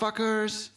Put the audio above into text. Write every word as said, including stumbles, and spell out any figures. Fuckers.